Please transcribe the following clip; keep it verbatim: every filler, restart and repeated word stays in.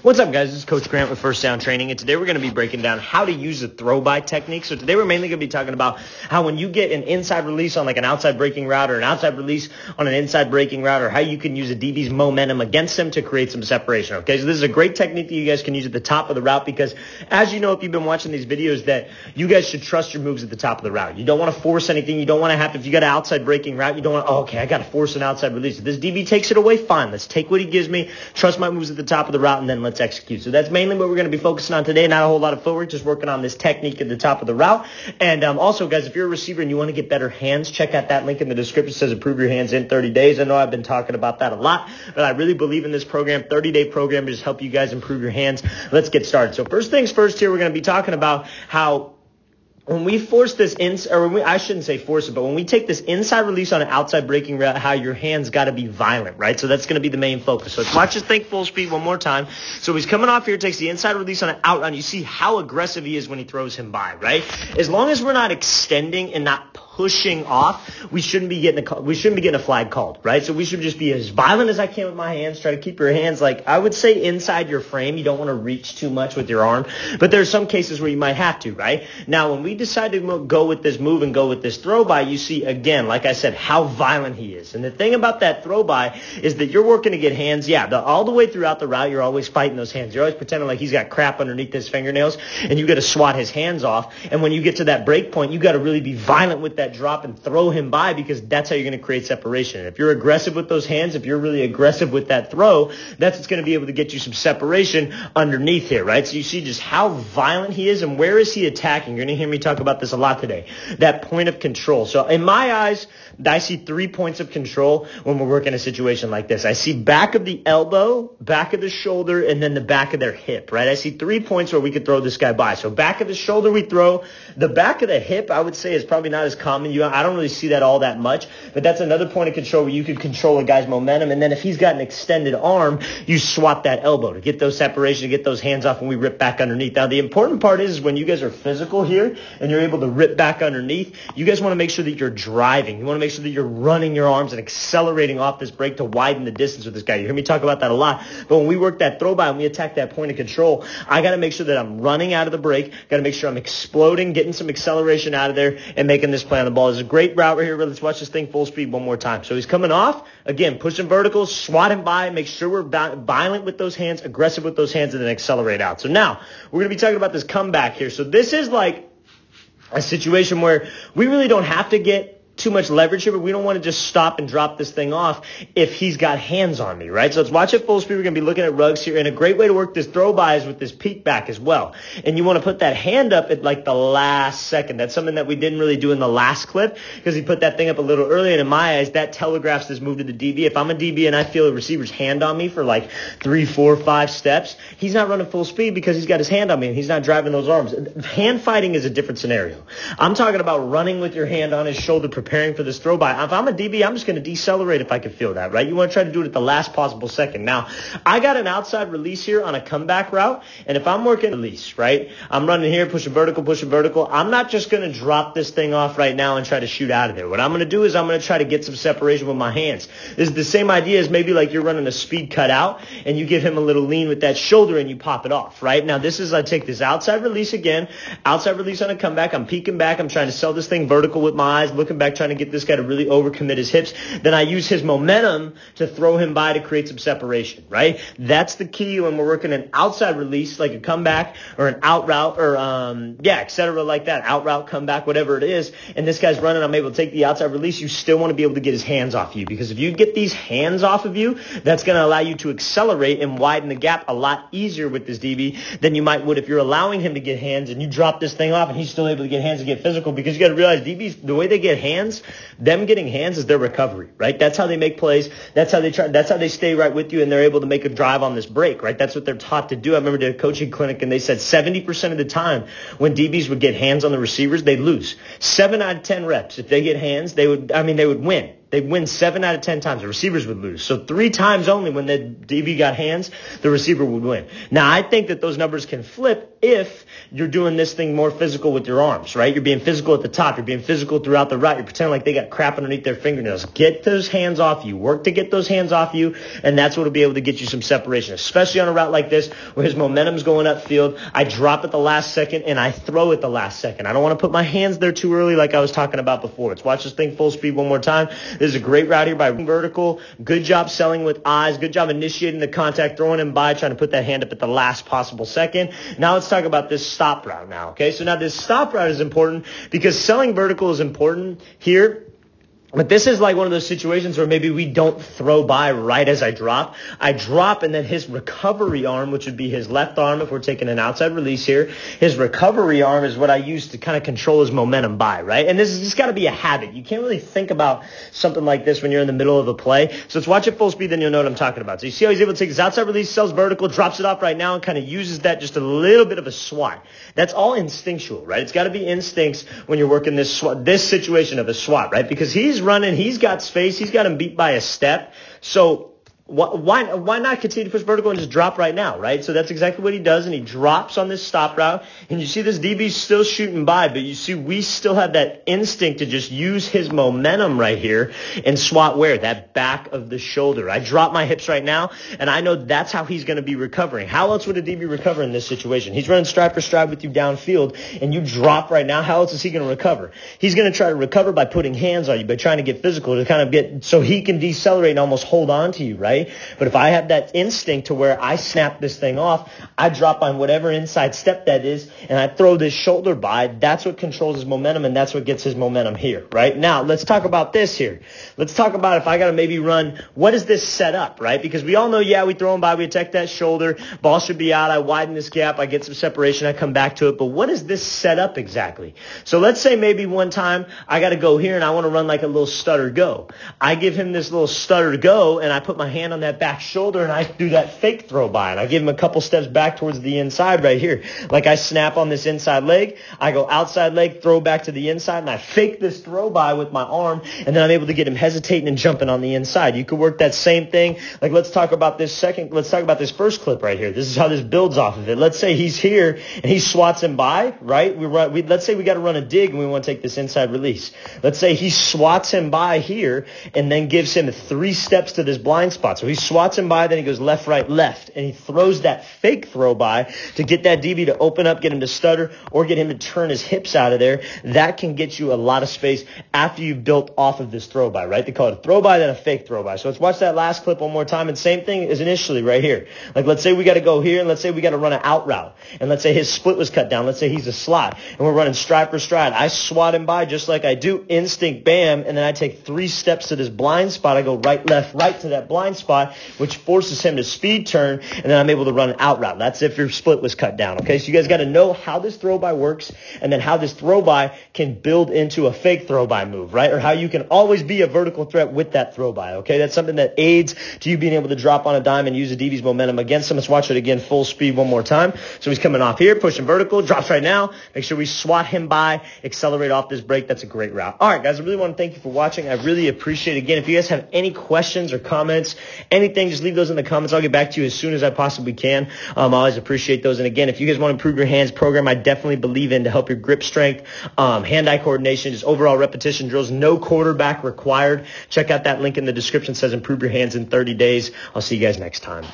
What's up, guys? This is Coach Grant with First Down Training, and today we're going to be breaking down how to use the throw-by technique. So today we're mainly going to be talking about how when you get an inside release on like an outside breaking route or an outside release on an inside breaking route, or how you can use a D B's momentum against them to create some separation, okay? So this is a great technique that you guys can use at the top of the route because, as you know, if you've been watching these videos, that you guys should trust your moves at the top of the route. You don't want to force anything. You don't want to have to, if you got an outside breaking route, you don't want to, oh, okay, I got to force an outside release. If this D B takes it away, fine. Let's take what he gives me, trust my moves at the top of the route, and then let's execute. So that's mainly what we're going to be focusing on today. Not a whole lot of footwork, just working on this technique at the top of the route. And um, also, guys, if you're a receiver and you want to get better hands, check out that link in the description. It says improve your hands in thirty days. I know I've been talking about that a lot, but I really believe in this program, thirty-day program, to just help you guys improve your hands. Let's get started. So first things first here, we're going to be talking about how when we force this in, or when we, I shouldn't say force it, but when we take this inside release on an outside breaking route, how your hands got to be violent, right? So that's going to be the main focus. So watch this thing full speed one more time. So he's coming off here, takes the inside release on an out run. You see how aggressive he is when he throws him by, right? As long as we're not extending and not pushing off, we shouldn't be getting a we shouldn't be getting a flag called, right? So we should just be as violent as I can with my hands. Try to keep your hands, like I would say, inside your frame. You don't want to reach too much with your arm, but there's some cases where you might have to, right? Now, when we decide to go with this move and go with this throw by, you see again, like I said, how violent he is. And the thing about that throw by is that you're working to get hands. Yeah, the, all the way throughout the route, you're always fighting those hands. You're always pretending like he's got crap underneath his fingernails, and you got to swat his hands off. And when you get to that break point, you got to really be violent with that drop and throw him by, because that's how you're going to create separation. If you're aggressive with those hands, if you're really aggressive with that throw, that's what's going to be able to get you some separation underneath here, right? So you see just how violent he is, and where is he attacking? You're going to hear me talk about this a lot today, that point of control. So in my eyes, I see three points of control when we're working a situation like this. I see back of the elbow, back of the shoulder, and then the back of their hip, right? I see three points where we could throw this guy by. So back of the shoulder we throw. The back of the hip, I would say, is probably not as common. You, I don't really see that all that much, but that's another point of control where you could control a guy's momentum. And then if he's got an extended arm, you swat that elbow to get those separation, to get those hands off, and we rip back underneath. Now, the important part is, is when you guys are physical here and you're able to rip back underneath, you guys want to make sure that you're driving. You want to make sure that you're running your arms and accelerating off this break to widen the distance with this guy. You hear me talk about that a lot, but when we work that throw by and we attack that point of control, I got to make sure that I'm running out of the break, got to make sure I'm exploding, getting some acceleration out of there, and making this play on the ball. Is a great route right here. Let's watch this thing full speed one more time. So he's coming off. Again, pushing vertical, swatting by, make sure we're violent with those hands, aggressive with those hands, and then accelerate out. So now we're going to be talking about this comeback here. So this is like a situation where we really don't have to get too much leverage here, but we don't want to just stop and drop this thing off if he's got hands on me, right? So let's watch it full speed. We're going to be looking at rugs here, and a great way to work this throw by is with this peek back as well. And you want to put that hand up at like the last second. That's something that we didn't really do in the last clip because he put that thing up a little early, and in my eyes, that telegraphs this move to the D B. If I'm a D B and I feel a receiver's hand on me for like three, four, five steps, he's not running full speed because he's got his hand on me and he's not driving those arms. Hand fighting is a different scenario. I'm talking about running with your hand on his shoulder, preparing for this throw by. If I'm a D B, I'm just going to decelerate if I can feel that, right? You want to try to do it at the last possible second. Now, I got an outside release here on a comeback route, and if I'm working release, right, I'm running here, pushing vertical, pushing vertical. I'm not just going to drop this thing off right now and try to shoot out of there. What I'm going to do is I'm going to try to get some separation with my hands. This is the same idea as maybe like you're running a speed cut out, and you give him a little lean with that shoulder, and you pop it off, right? Now, this is, I take this outside release again, outside release on a comeback. I'm peeking back. I'm trying to sell this thing vertical with my eyes, looking back, trying to get this guy to really overcommit his hips. Then I use his momentum to throw him by to create some separation, right? That's the key when we're working an outside release, like a comeback or an out route or, um, yeah, et cetera, like that. Out route, comeback, whatever it is. And this guy's running. I'm able to take the outside release. You still want to be able to get his hands off you, because if you get these hands off of you, that's going to allow you to accelerate and widen the gap a lot easier with this D B than you might would if you're allowing him to get hands and you drop this thing off and he's still able to get hands and get physical, because you got to realize D Bs, the way they get hands, them getting hands is their recovery, right? That's how they make plays. That's how they try. That's how they stay right with you, and they're able to make a drive on this break, right? That's what they're taught to do. I remember I did a coaching clinic, and they said seventy percent of the time when D Bs would get hands on the receivers, they'd lose. Seven out of ten reps, if they get hands, they would. I mean, they would win. They win seven out of ten times. The receivers would lose. So three times only when the D B got hands, the receiver would win. Now, I think that those numbers can flip if you're doing this thing more physical with your arms, right? You're being physical at the top. You're being physical throughout the route. You're pretending like they got crap underneath their fingernails. Get those hands off you. Work to get those hands off you, and that's what will be able to get you some separation, especially on a route like this where his momentum's going upfield. I drop at the last second, and I throw at the last second. I don't want to put my hands there too early like I was talking about before. Let's watch this thing full speed one more time. This is a great route here by vertical. Good job selling with eyes. Good job initiating the contact, throwing him by, trying to put that hand up at the last possible second. Now let's talk about this stop route now, okay? So now this stop route is important because selling vertical is important here. But this is like one of those situations where maybe we don't throw by right as I drop. I drop, and then his recovery arm, which would be his left arm if we're taking an outside release here, his recovery arm is what I use to kind of control his momentum by, right? And this has just got to be a habit. You can't really think about something like this when you're in the middle of a play. So let's watch it full speed, then you'll know what I'm talking about. So you see how he's able to take his outside release, sells vertical, drops it off right now, and kind of uses that just a little bit of a swat. That's all instinctual, right? It's got to be instincts when you're working this swat, this situation of a swat, right? Because he's running, he's got space, he's got him beat by a step, so why why not continue to push vertical and just drop right now, right? So that's exactly what he does, and he drops on this stop route, and you see this D B still shooting by, but you see we still have that instinct to just use his momentum right here and swat where? That back of the shoulder. I drop my hips right now, and I know that's how he's going to be recovering. How else would a D B recover in this situation? He's running stride for stride with you downfield, and you drop right now. How else is he going to recover? He's going to try to recover by putting hands on you, by trying to get physical to kind of get so he can decelerate and almost hold on to you, right? But if I have that instinct to where I snap this thing off, I drop on whatever inside step that is, and I throw this shoulder by, that's what controls his momentum, and that's what gets his momentum here, right? Now, let's talk about this here. Let's talk about if I got to maybe run, what is this set up, right? Because we all know, yeah, we throw him by, we attack that shoulder, ball should be out, I widen this gap, I get some separation, I come back to it, but what is this set up exactly? So let's say maybe one time I got to go here, and I want to run like a little stutter go. I give him this little stutter go, and I put my hand on that back shoulder, and I do that fake throw by, and I give him a couple steps back towards the inside right here. Like I snap on this inside leg, I go outside leg, throw back to the inside, and I fake this throw by with my arm, and then I'm able to get him hesitating and jumping on the inside. You could work that same thing. Like let's talk about this second, let's talk about this first clip right here. This is how this builds off of it. Let's say he's here, and he swats him by, right? We run, we, let's say we got to run a dig, and we want to take this inside release. Let's say he swats him by here, and then gives him three steps to this blind spot. So he swats him by, then he goes left, right, left, and he throws that fake throw by to get that D B to open up, get him to stutter, or get him to turn his hips out of there. That can get you a lot of space after you've built off of this throw by, right? They call it a throw by, then a fake throw by. So let's watch that last clip one more time, and same thing as initially right here. Like let's say we got to go here, and let's say we got to run an out route, and let's say his split was cut down. Let's say he's a slot, and we're running stride for stride. I swat him by just like I do, instinct, bam, and then I take three steps to this blind spot. I go right, left, right to that blind spot. Spot, which forces him to speed turn, and then I'm able to run an out route. That's if your split was cut down, okay? So you guys got to know how this throw by works, and then how this throw by can build into a fake throw by move, right? Or how you can always be a vertical threat with that throw by, okay? That's something that aids to you being able to drop on a dime and use a D B's momentum against him. Let's watch it again full speed one more time. So he's coming off here, pushing vertical, drops right now. Make sure we swat him by, accelerate off this break. That's a great route. All right, guys, I really want to thank you for watching. I really appreciate it. Again, if you guys have any questions or comments, anything, just leave those in the comments. I'll get back to you as soon as I possibly can. Um, I always appreciate those. And again, if you guys want to improve your hands program, I definitely believe in to help your grip strength, um, hand-eye coordination, just overall repetition drills, no quarterback required. Check out that link in the description. It says improve your hands in thirty days. I'll see you guys next time.